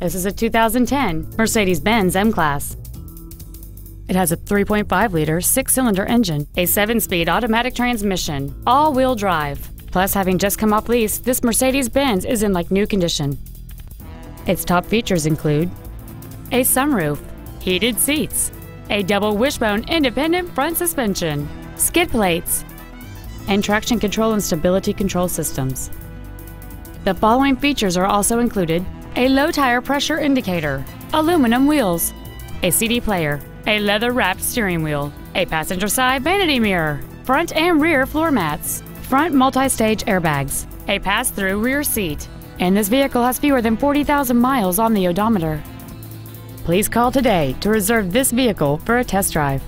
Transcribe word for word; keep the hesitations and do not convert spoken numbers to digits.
This is a two thousand ten Mercedes-Benz M-Class. It has a three point five liter six-cylinder engine, a seven-speed automatic transmission, all-wheel drive. Plus, having just come off lease, this Mercedes-Benz is in like new condition. Its top features include a sunroof, heated seats, a double wishbone independent front suspension, skid plates, and traction control and stability control systems. The following features are also included: a low tire pressure indicator, aluminum wheels, a C D player, a leather-wrapped steering wheel, a passenger side vanity mirror, front and rear floor mats, front multi-stage airbags, a pass-through rear seat, and this vehicle has fewer than forty thousand miles on the odometer. Please call today to reserve this vehicle for a test drive.